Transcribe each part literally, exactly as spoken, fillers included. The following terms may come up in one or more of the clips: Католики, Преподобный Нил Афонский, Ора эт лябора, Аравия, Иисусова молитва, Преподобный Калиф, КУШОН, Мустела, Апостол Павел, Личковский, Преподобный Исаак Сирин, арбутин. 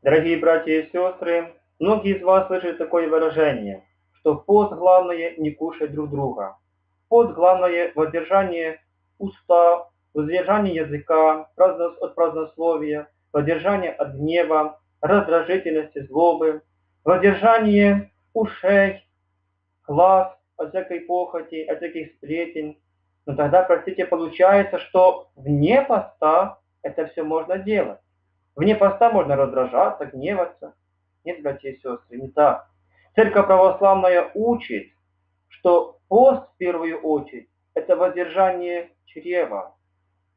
Дорогие братья и сестры, многие из вас слышали такое выражение, что в пост главное не кушать друг друга. В пост главное воздержание уста, воздержание языка, от празднословия, воздержание от гнева, раздражительности, злобы, воздержание ушей, глаз, от всякой похоти, от всяких сплетен. Но тогда, простите, получается, что вне поста это все можно делать. Вне поста можно раздражаться, гневаться. Нет, братья и сестры, не так. Церковь православная учит, что пост в первую очередь это воздержание чрева,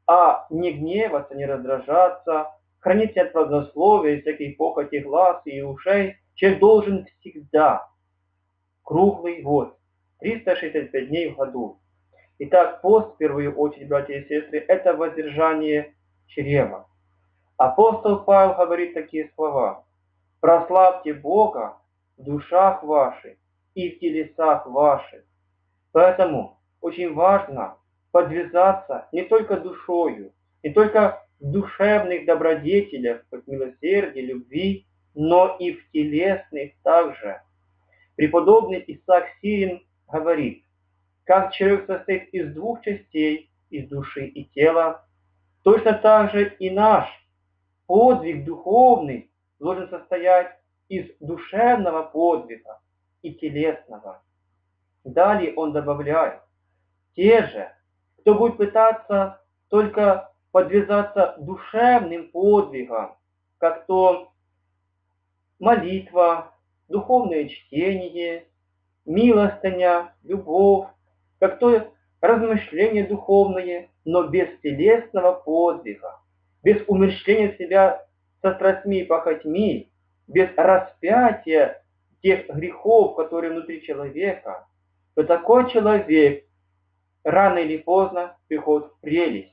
а не гневаться, не раздражаться, хранить от празднословия, всяких похоти глаз и ушей. Человек должен всегда, круглый год, триста шестьдесят пять дней в году. Итак, пост, в первую очередь, братья и сестры, это воздержание чрева. Апостол Павел говорит такие слова. «Прославьте Бога в душах ваших и в телесах ваших». Поэтому очень важно подвязаться не только душою, не только в душевных добродетелях, как милосердие, любви, но и в телесных также. Преподобный Исаак Сирин говорит, как человек состоит из двух частей, из души и тела, точно так же и наш подвиг духовный должен состоять из душевного подвига и телесного. Далее он добавляет, те же, кто будет пытаться только подвязаться душевным подвигом, как то молитва, духовное чтение, милостыня, любовь, как то размышления духовные, но без телесного подвига, без умерщвления себя со страстями и похотьми, без распятия тех грехов, которые внутри человека, то такой человек рано или поздно приходит в прелесть.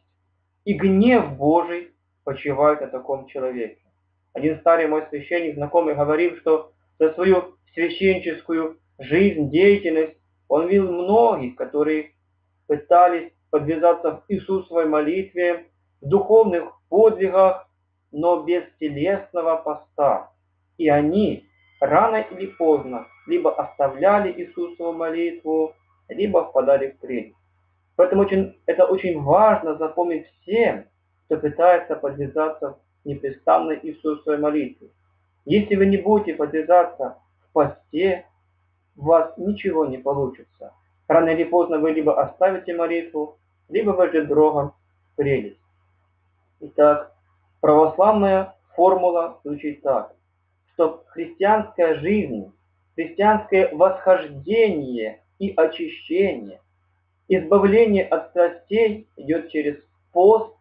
И гнев Божий почивает на таком человеке. Один старый мой священник, знакомый, говорил, что за свою священническую жизнь, деятельность, он видел многих, которые пытались подвязаться в Иисусовой молитве, в духовных подвигах, но без телесного поста. И они рано или поздно либо оставляли Иисусову молитву, либо впадали в прелесть. Поэтому очень, это очень важно запомнить всем, кто пытается подвязаться в непрестанной Иисусовой молитве. Если вы не будете подвязаться в посте, у вас ничего не получится. Рано или поздно вы либо оставите молитву, либо вы же дрогом прелесть. Итак, православная формула звучит так, что христианская жизнь, христианское восхождение и очищение, избавление от страстей идет через пост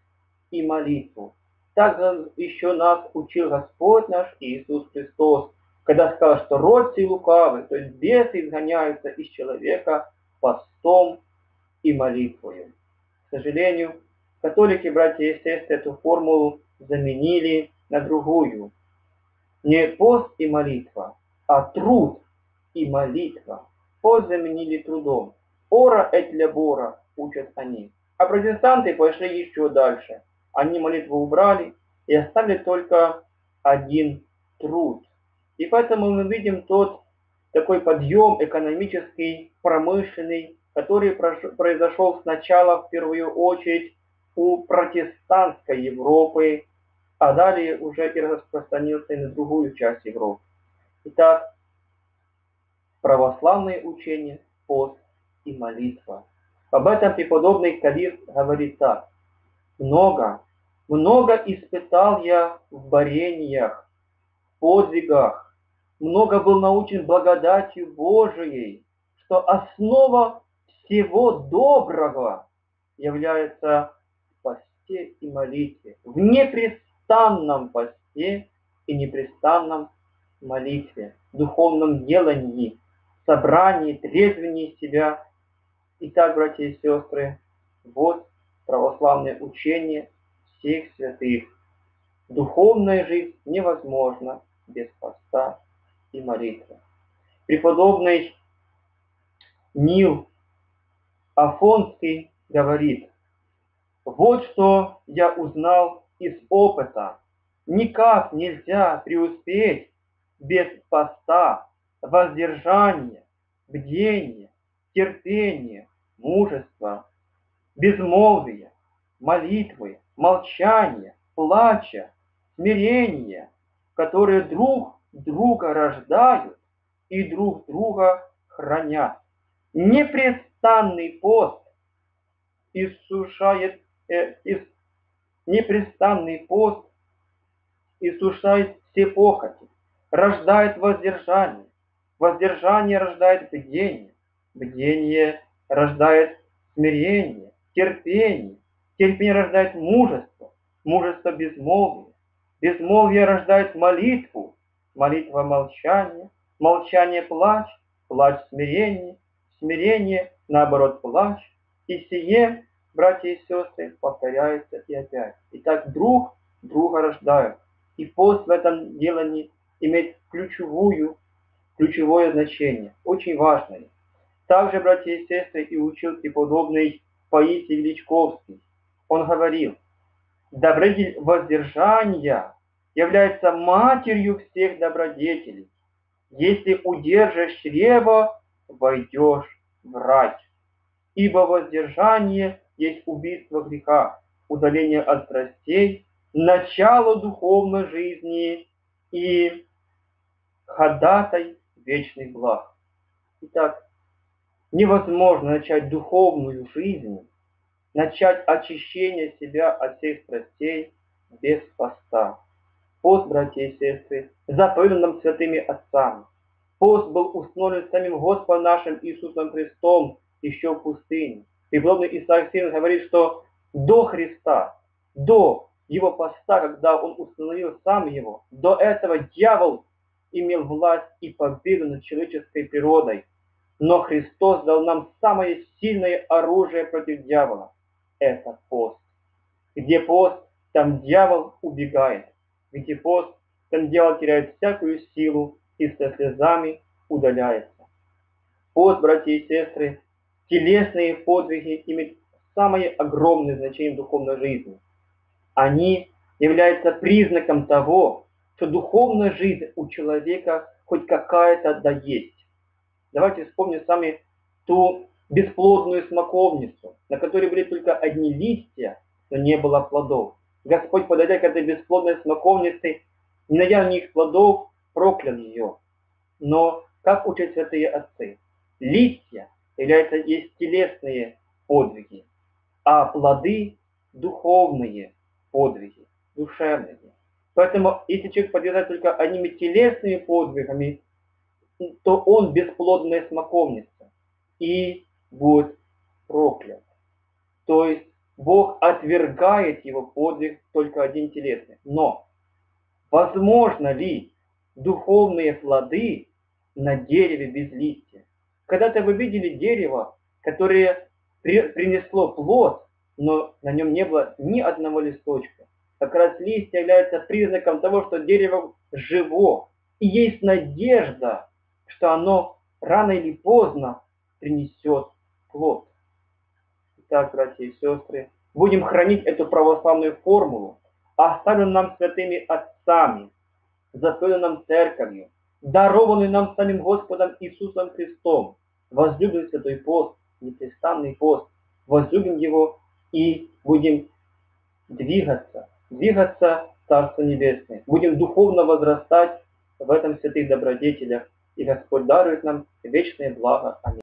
и молитву. Так еще нас учил Господь наш Иисус Христос, когда сказал, что родцы и лукавы, то есть бесы изгоняются из человека постом и молитвою. К сожалению, католики, братья и сестры, эту формулу заменили на другую. Не пост и молитва, а труд и молитва. Пост заменили трудом. «Ора эт лябора» учат они. А протестанты пошли еще дальше. Они молитву убрали и оставили только один труд. И поэтому мы видим тот такой подъем экономический, промышленный, который произошел сначала в первую очередь у протестантской Европы, а далее уже и распространился на другую часть Европы. Итак, православные учения, пост и молитва. Об этом преподобный Калиф говорит так. Много, много испытал я в борениях, в подвигах, много был научен благодатью Божией, что основа всего доброго является в посте и молитве, в непрестанном посте и непрестанном молитве, в духовном делании, собрании, трезвении себя. Итак, братья и сестры, вот православное учение всех святых. Духовная жизнь невозможна без поста и молитвы. Преподобный Нил Афонский говорит, вот что я узнал из опыта никак нельзя преуспеть без поста, воздержания, бдения, терпения, мужества, безмолвия, молитвы, молчания, плача, смирения, которые друг друга рождают и друг друга хранят. Непрестанный пост иссушает, э, ис, непрестанный пост иссушает все похоти, рождает воздержание, воздержание рождает бдение, бдение рождает смирение, терпение, терпение рождает мужество, мужество безмолвие, безмолвие рождает молитву, молитва молчание, молчание плач, плач смирение, смирение наоборот плач, и сие, братья и сестры, повторяется и опять. Итак, друг друга рождают. И пост в этом делании имеет ключевую, ключевое значение, очень важное. Также, братья и сестры, и учил преподобный Паисий Личковский. Он говорил: добродетель воздержания является матерью всех добродетелей. Если удержишь чрево, войдешь в рай. Ибо воздержание есть убийство греха, удаление от страстей, начало духовной жизни и ходатай вечных благ. Итак, невозможно начать духовную жизнь, начать очищение себя от всех страстей без поста. Пост, братья и сестры, заповедан нам святыми отцами. Пост был установлен самим Господом нашим Иисусом Христом еще в пустыне. Преподобный Исаак Сирин говорит, что до Христа, до его поста, когда он установил сам его, до этого дьявол имел власть и победу над человеческой природой. Но Христос дал нам самое сильное оружие против дьявола. Это пост. Где пост, там дьявол убегает. Где пост, там дьявол теряет всякую силу и со слезами удаляется. Пост, братья и сестры, телесные подвиги имеют самое огромное значение в духовной жизни. Они являются признаком того, что духовная жизнь у человека хоть какая-то да есть. Давайте вспомним сами ту бесплодную смоковницу, на которой были только одни листья, но не было плодов. Господь, подойдя к этой бесплодной смоковнице, не найдя у них плодов, проклял ее. Но, как учат святые отцы, листья являются есть телесные подвиги, а плоды – духовные подвиги, душевные. Поэтому, если человек подвязает только одними телесными подвигами, то он бесплодная смоковница и будет проклят. То есть Бог отвергает его подвиг только один телесный. Но возможно ли духовные плоды на дереве без листья? Когда-то вы видели дерево, которое принесло плод, но на нем не было ни одного листочка. Как раз листья являются признаком того, что дерево живо. И есть надежда, что оно рано или поздно принесет плод. Итак, братья и сестры, будем хранить эту православную формулу, оставленную нам святыми отцами, заповеданную нам церковью, дарованную нам самим Господом Иисусом Христом. Возлюбим святой пост, непрестанный пост, возлюбим его и будем двигаться, двигаться в Царство Небесное. Будем духовно возрастать в этом святых добродетелях. И Господь дарует нам вечное благо. Аминь.